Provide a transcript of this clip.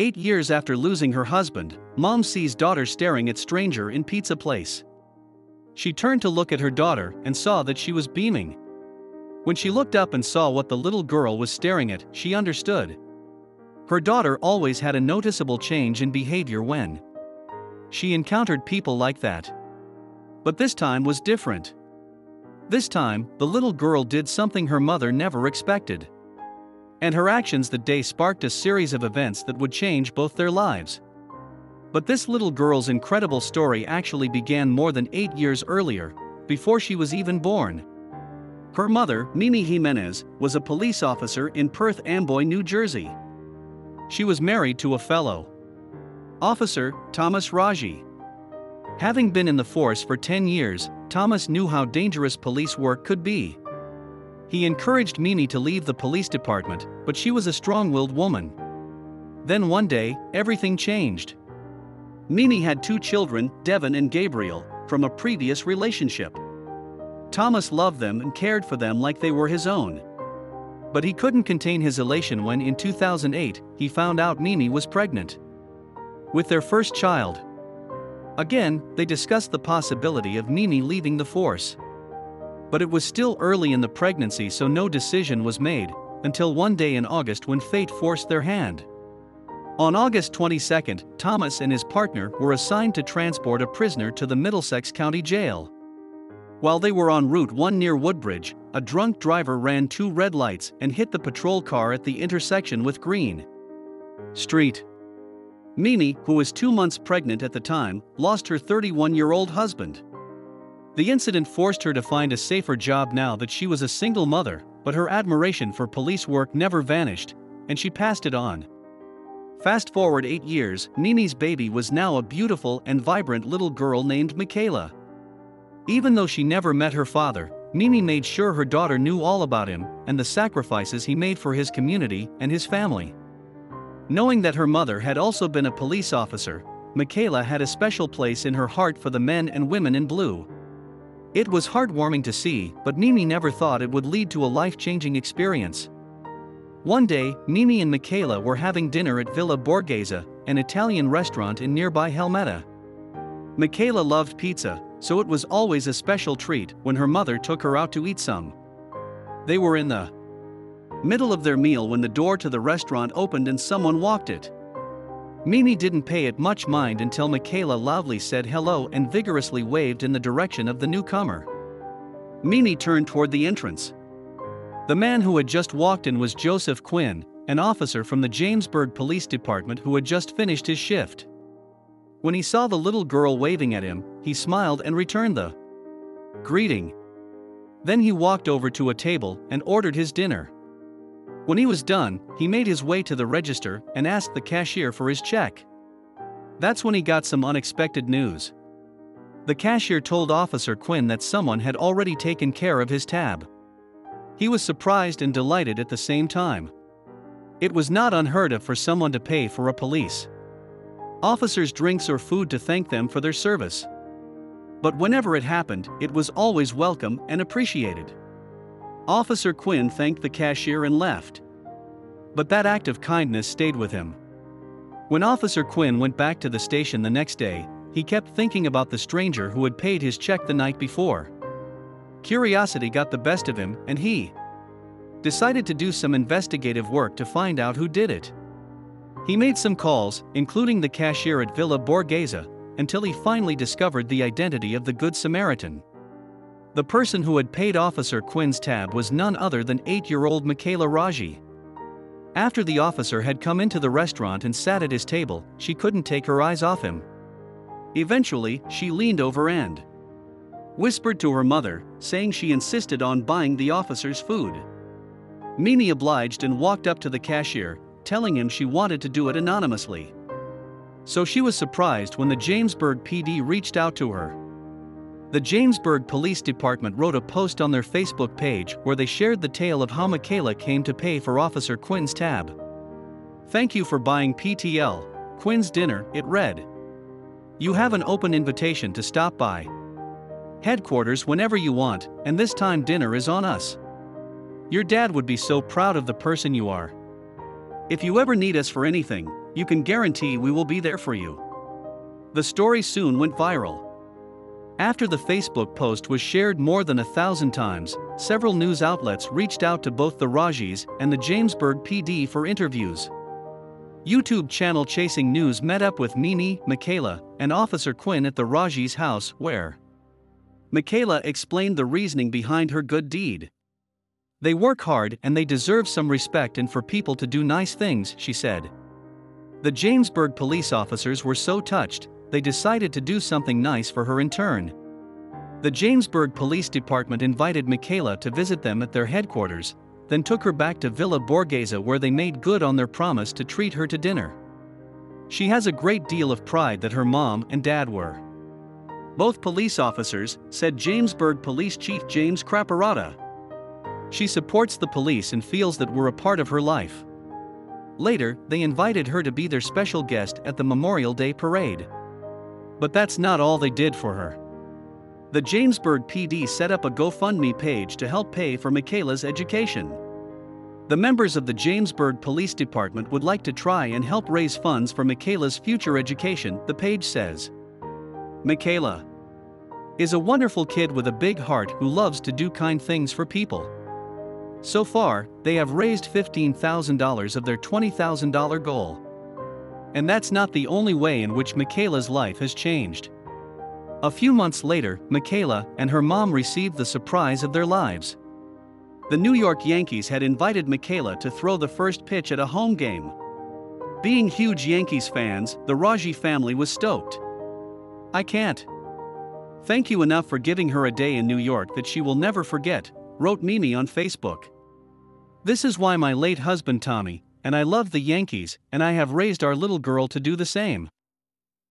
8 years after losing her husband, mom sees daughter staring at stranger in pizza place. She turned to look at her daughter and saw that she was beaming. When she looked up and saw what the little girl was staring at, she understood. Her daughter always had a noticeable change in behavior when she encountered people like that. But this time was different. This time, the little girl did something her mother never expected. And her actions that day sparked a series of events that would change both their lives. But this little girl's incredible story actually began more than 8 years earlier, before she was even born. Her mother, Mimi Jimenez, was a police officer in Perth Amboy, New Jersey. She was married to a fellow officer, Thomas Raji. Having been in the force for 10 years, Thomas knew how dangerous police work could be. He encouraged Mimi to leave the police department, but she was a strong-willed woman. Then one day, everything changed. Mimi had two children, Devin and Gabriel, from a previous relationship. Thomas loved them and cared for them like they were his own. But he couldn't contain his elation when in 2008, he found out Mimi was pregnant with their first child. Again, they discussed the possibility of Mimi leaving the force. But it was still early in the pregnancy, so no decision was made, until one day in August when fate forced their hand. On August 22nd, Thomas and his partner were assigned to transport a prisoner to the Middlesex County Jail. While they were on Route 1 near Woodbridge, a drunk driver ran two red lights and hit the patrol car at the intersection with Green Street. Mimi, who was 2 months pregnant at the time, lost her 31-year-old husband. The incident forced her to find a safer job now that she was a single mother, but her admiration for police work never vanished, and she passed it on. Fast forward 8 years, Mimi's baby was now a beautiful and vibrant little girl named Michaela. Even though she never met her father, Mimi made sure her daughter knew all about him and the sacrifices he made for his community and his family. Knowing that her mother had also been a police officer, Michaela had a special place in her heart for the men and women in blue. It was heartwarming to see, but Mimi never thought it would lead to a life-changing experience. One day, Mimi and Michaela were having dinner at Villa Borghese, an Italian restaurant in nearby Helmetta. Michaela loved pizza, so it was always a special treat when her mother took her out to eat some. They were in the middle of their meal when the door to the restaurant opened and someone walked it. Mimi didn't pay it much mind until Michaela loudly said hello and vigorously waved in the direction of the newcomer. Mimi turned toward the entrance. The man who had just walked in was Joseph Quinn, an officer from the Jamesburg Police Department who had just finished his shift. When he saw the little girl waving at him, he smiled and returned the greeting. Then he walked over to a table and ordered his dinner. When he was done, he made his way to the register and asked the cashier for his check. That's when he got some unexpected news. The cashier told Officer Quinn that someone had already taken care of his tab. He was surprised and delighted at the same time. It was not unheard of for someone to pay for a police officer's drinks or food to thank them for their service. But whenever it happened, it was always welcome and appreciated. Officer Quinn thanked the cashier and left. But that act of kindness stayed with him. When Officer Quinn went back to the station the next day, he kept thinking about the stranger who had paid his check the night before. Curiosity got the best of him, and he decided to do some investigative work to find out who did it. He made some calls, including the cashier at Villa Borghese, until he finally discovered the identity of the Good Samaritan. The person who had paid Officer Quinn's tab was none other than 8-year-old Michaela Raji. After the officer had come into the restaurant and sat at his table, she couldn't take her eyes off him. Eventually, she leaned over and whispered to her mother, saying she insisted on buying the officer's food. Mimi obliged and walked up to the cashier, telling him she wanted to do it anonymously. So she was surprised when the Jamesburg PD reached out to her. The Jamesburg Police Department wrote a post on their Facebook page where they shared the tale of how Michaela came to pay for Officer Quinn's tab. "Thank you for buying PTL, Quinn's dinner," it read. "You have an open invitation to stop by headquarters whenever you want, and this time dinner is on us. Your dad would be so proud of the person you are. If you ever need us for anything, You can guarantee we will be there for you." The story soon went viral. After the Facebook post was shared more than 1,000 times, several news outlets reached out to both the Rajis and the Jamesburg PD for interviews. YouTube channel Chasing News met up with Mimi, Michaela, and Officer Quinn at the Raji's house where Michaela explained the reasoning behind her good deed. "They work hard and they deserve some respect and for people to do nice things," she said. The Jamesburg police officers were so touched, they decided to do something nice for her in turn. The Jamesburg Police Department invited Michaela to visit them at their headquarters, then took her back to Villa Borghese where they made good on their promise to treat her to dinner. She has a great deal of pride that her mom and dad were both police officers, said Jamesburg Police Chief James Craparata. She supports the police and feels that we're a part of her life. Later, they invited her to be their special guest at the Memorial Day parade. But that's not all they did for her. The Jamesburg PD set up a GoFundMe page to help pay for Michaela's education. The members of the Jamesburg Police Department would like to try and help raise funds for Michaela's future education, the page says. Michaela is a wonderful kid with a big heart who loves to do kind things for people. So far, they have raised $15,000 of their $20,000 goal. And that's not the only way in which Michaela's life has changed. A few months later, Michaela and her mom received the surprise of their lives. The New York Yankees had invited Michaela to throw the first pitch at a home game. Being huge Yankees fans, the Raji family was stoked. "I can't thank you enough for giving her a day in New York that she will never forget," wrote Mimi on Facebook. "This is why my late husband Tommy and I love the Yankees, and I have raised our little girl to do the same.